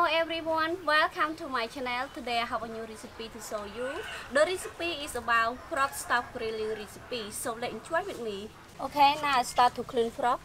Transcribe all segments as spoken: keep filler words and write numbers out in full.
Hello everyone, welcome to my channel. Today I have a new recipe to show you. The recipe is about frog stock grilling recipe, so let's enjoy with me. Okay, now I start to clean frog.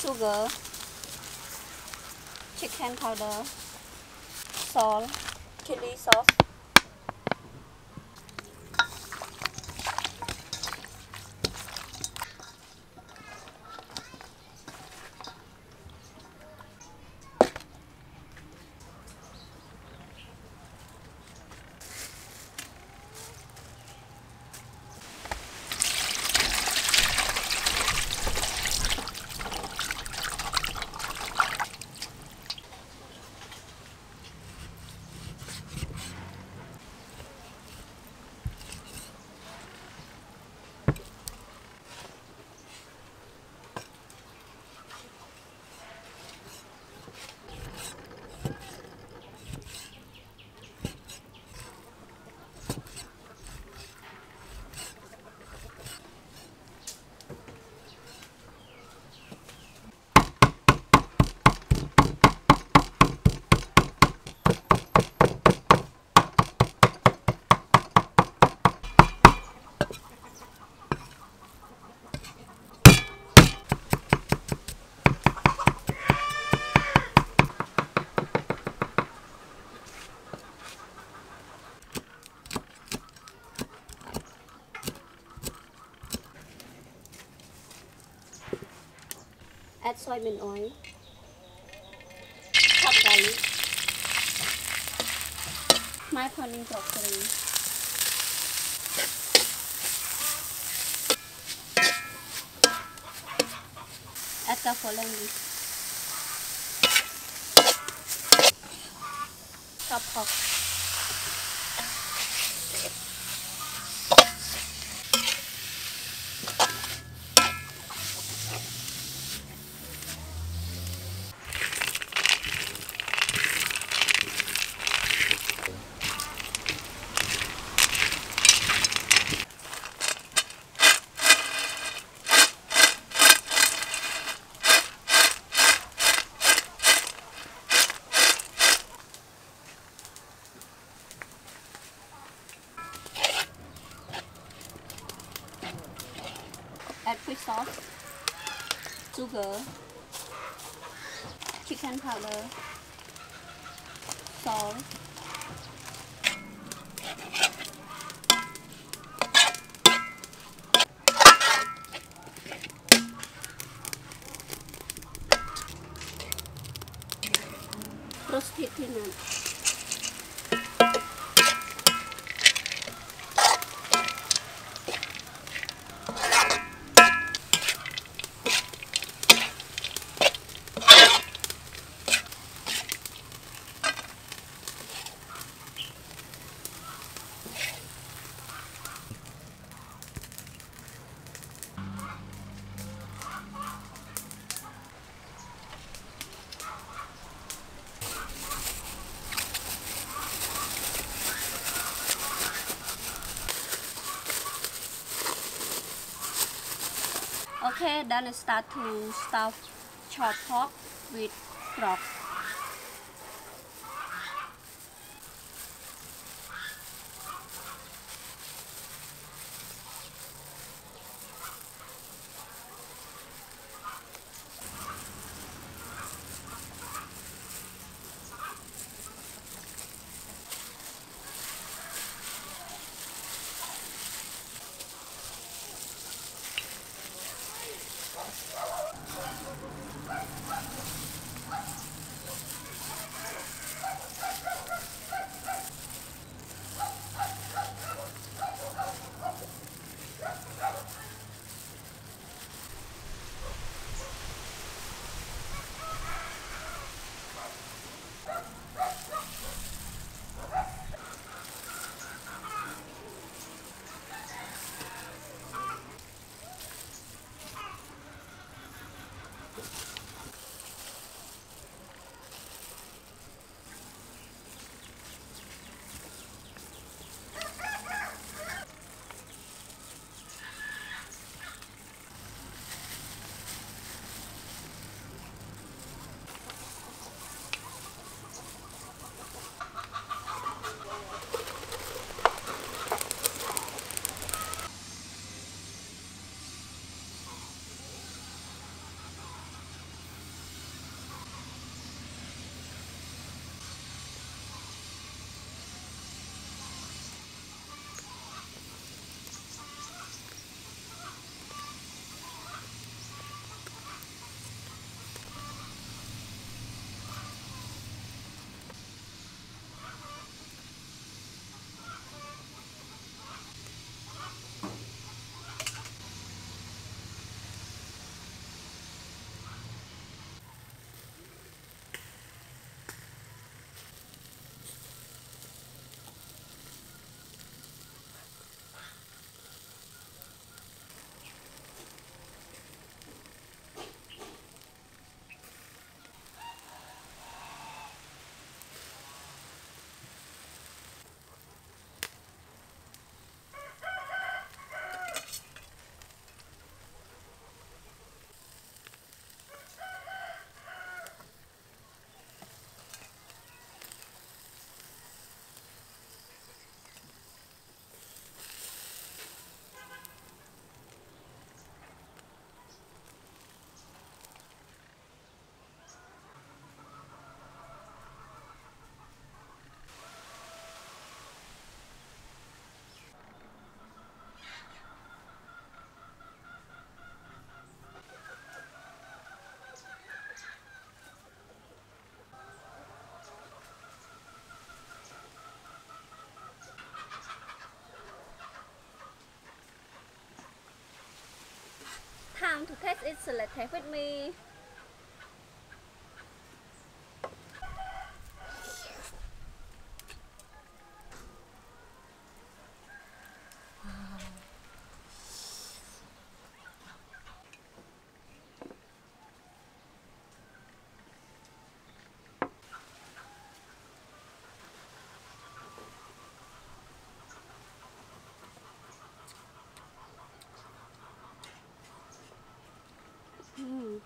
Sugar, chicken powder, salt, chili sauce, add soybean oil, chopped garlic, my pounding broccoli, add the following leaves, chopped pork. Add fish sauce, sugar, chicken powder, salt, roasted peanuts. Okay, then I start to stuff chopped pork with frog. time to test it, so let's take with me. Mm.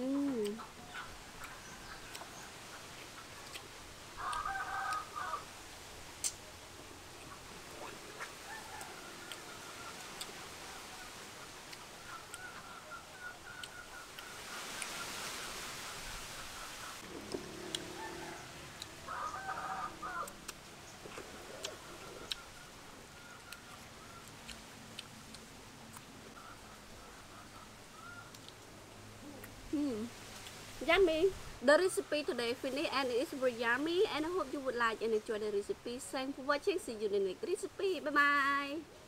Mm. Mm. Yummy! The recipe today finished and it's very yummy, and I hope you would like and enjoy the recipe. Thanks for watching. See you in the next recipe. Bye bye.